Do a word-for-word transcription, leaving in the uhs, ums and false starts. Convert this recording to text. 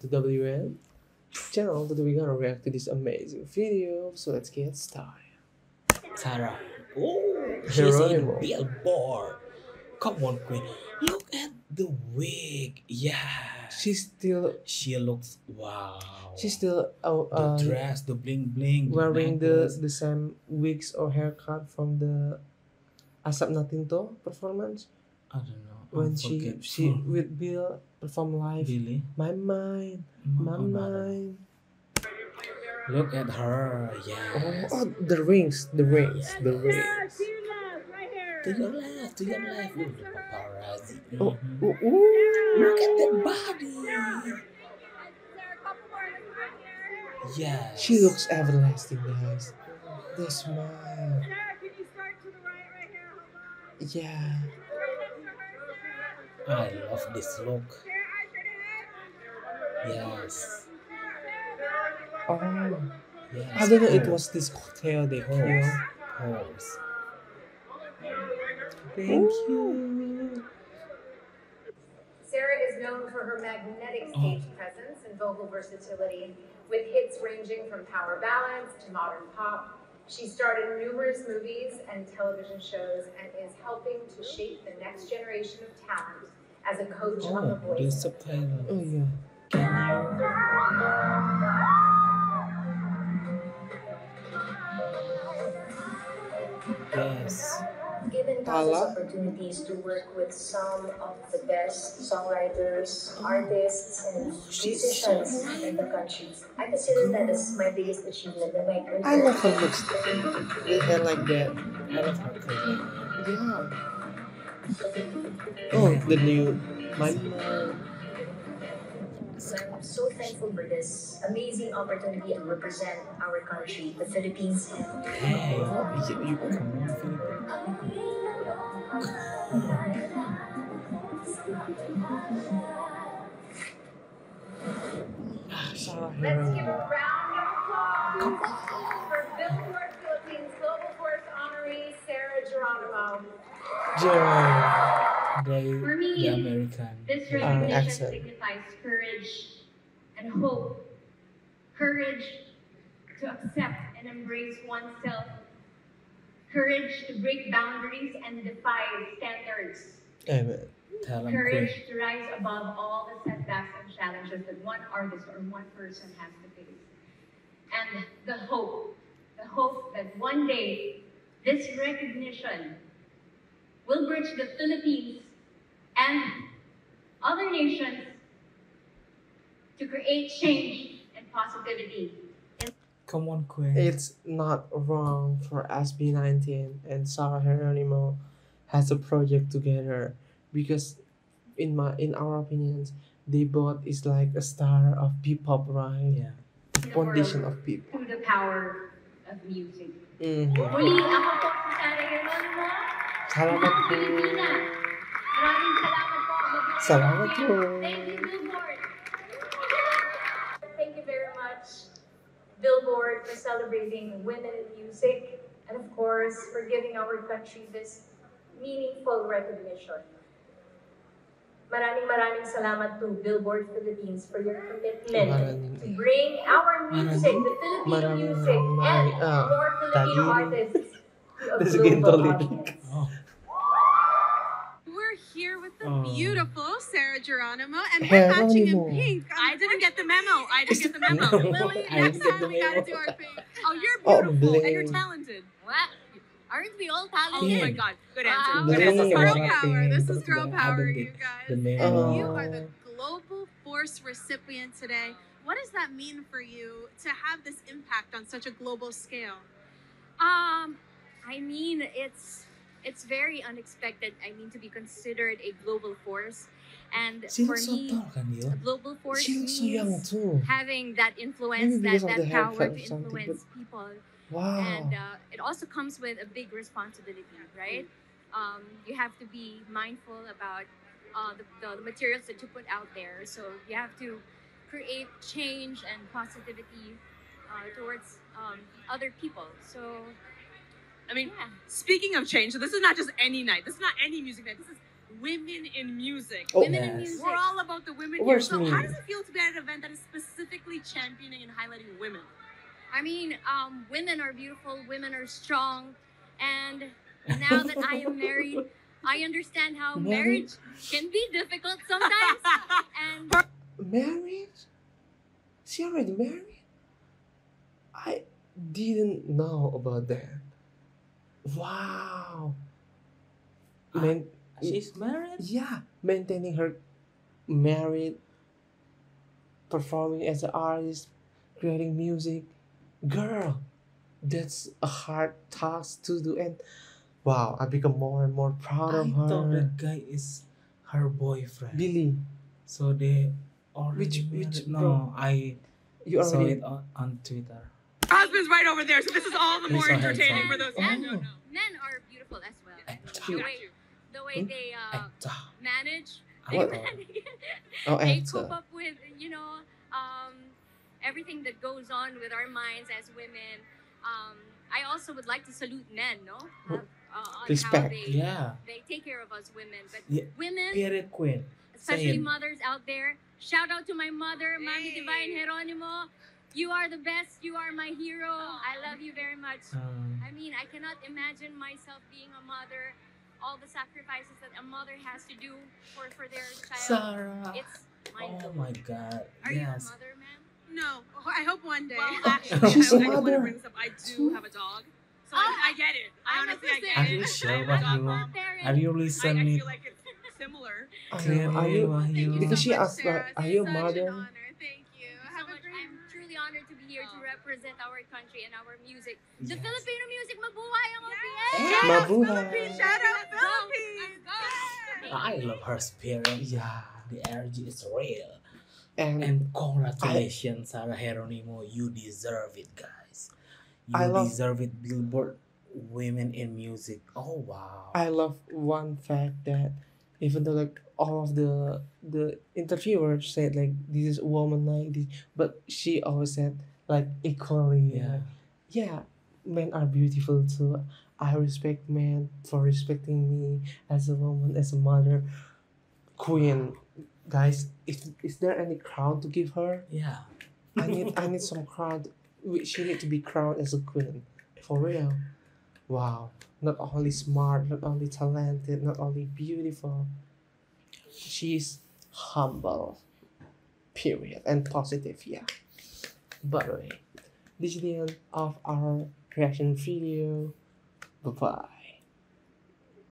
to W L channel. Today we're gonna react to this amazing video, so let's get started. Sarah, oh, she's in Billboard. Come on, Queen, look at the wig. Yeah, she's still. She looks wow. She's still oh, um, the dress, the bling bling, wearing the the, the same wigs or haircut from the Asap Natin To performance. I don't know. When she she with Bill perform live, really? my mind, my, my mind. Look at her, yeah. Oh, oh, the rings, the rings, yeah, the rings. To your left, right here. To your left, to your left. Ooh, the paparazzi. Mm-hmm. Oh, oh, oh, look at that body. Yeah. She looks everlasting, guys. The smile. Yeah. I love this look. Yes. Oh. Yes. I don't know. It was this cocktail they poured. Pause. Thank Ooh. you. Sarah is known for her magnetic stage oh. presence and vocal versatility, with hits ranging from power ballads to modern pop. She starred in numerous movies and television shows and is helping to shape the next generation of talent as a coach oh, on The Voice. Oh, yeah. Yes. Given countless opportunities to work with some of the best songwriters, oh. artists, and musicians so in the country, I consider Girl. that as my biggest achievement in my career. I love her looks with hair like that. I love her Yeah. Oh, the new my. So I'm so thankful for this amazing opportunity to represent our country, the Philippines. Hey, you, you come on, Philippines. Let's give a round of applause for Billboard Philippines Global Force honoree Sarah Geronimo. Geronimo. They, For me, the American. this recognition uh, signifies courage and hope. Courage to accept and embrace oneself. Courage to break boundaries and defy standards. Amen. Courage to rise above all the setbacks and challenges that one artist or one person has to face. And the hope, the hope that one day this recognition will bridge the Philippines and other nations to create change and positivity. Come on, Queen. It's not wrong for S B nineteen and Sarah Geronimo has a project together, because in my in our opinions, they both is like a star of P-pop, right? Yeah. The foundation of people. Through the power of music. Mm-hmm. Salamat po. Maraming salamat po. Salamat po. Thank you, Billboard. Thank you very much, Billboard, for celebrating women in music, and of course, for giving our country this meaningful recognition. Maraming maraming salamat to Billboard Philippines for your commitment maraming. to bring our music, maraming. the Filipino maraming. music, and uh, more Filipino tadi. artists to a global audience. The oh. beautiful Sarah Geronimo, and we're matching in pink. I didn't get the memo. I didn't get the memo. Lily, next time we gotta do our pink. Oh, you're beautiful oh, and you're talented. What? Aren't we all talented? Oh my God. Good answer. Wow. This is girl power. This is girl power, you guys. And you are the Global Force recipient today. What does that mean for you to have this impact on such a global scale? Um, I mean, it's. It's very unexpected, I mean, to be considered a global force. And she for me, so a global force means so having that influence, Maybe that, that power to influence but... people. Wow. And uh, it also comes with a big responsibility, right? Um, you have to be mindful about uh, the, the, the materials that you put out there. So you have to create change and positivity uh, towards um, other people. So... I mean, yeah. Speaking of change, so this is not just any night. This is not any music night. This is women in music. Oh, women yes. in music. We're all about the women here. So me? How does it feel to be at an event that is specifically championing and highlighting women? I mean, um, women are beautiful. Women are strong. And now that I am married, I understand how marriage, marriage can be difficult sometimes. And marriage? Is she already married? I didn't know about that. Wow. Man, uh, she's married? Yeah, maintaining her married, performing as an artist, creating music. Girl, that's a hard task to do, and wow, I become more and more proud of her. I thought that guy is her boyfriend, Billy. So they already married. Which, which, no, I you saw already... it on, on Twitter. Husband's right over there, so this is all the He's more so entertaining handsome. For those oh. who don't know. Men are beautiful as well. The way, the way they uh, manage, they, manage. Oh, they cope up with, you know, um, everything that goes on with our minds as women. Um, I also would like to salute men, no? Uh, uh, Respect. They, yeah. They take care of us women. But yeah. women, Period queen. especially Same. mothers out there, shout out to my mother, hey. Mami Divine Geronimo. You are the best. You are my hero. I love you very much. Um, I mean, I cannot imagine myself being a mother. All the sacrifices that a mother has to do for, for their child. Sarah. It's mindful. Oh my God. Are yes. you a mother, ma'am? No. I hope one day. Well, actually, She's I, a I mother. want to bring this up. I do have a dog. So oh, I, I get it. I honestly I get it. Are you sure what you want? Are you listening? I, I feel like it's similar. Clearly, are you, are you? Because so she asked, Sarah, like, are you a mother? Honored to be here to represent our country and our music. The yes. Filipino music, mabuhay ang O P S! Shout out Philippines! I love her spirit. Yeah, the energy is real. And, and congratulations, I, Sarah Geronimo. You deserve it, guys. You I deserve love, it, Billboard Women in Music. Oh, wow. I love one fact that even though, like, all of the the interviewers said, like, this is a woman like this, but she always said, like, equally. Yeah. Like, yeah, men are beautiful too. I respect men for respecting me as a woman, as a mother. Queen, guys, is, is there any crown to give her? Yeah. I need I need some crown. She needs to be crowned as a queen. For real. Wow. Not only smart, not only talented, not only beautiful. She's humble, period, and positive, yeah. By the way, this is the end of our reaction video. Bye-bye.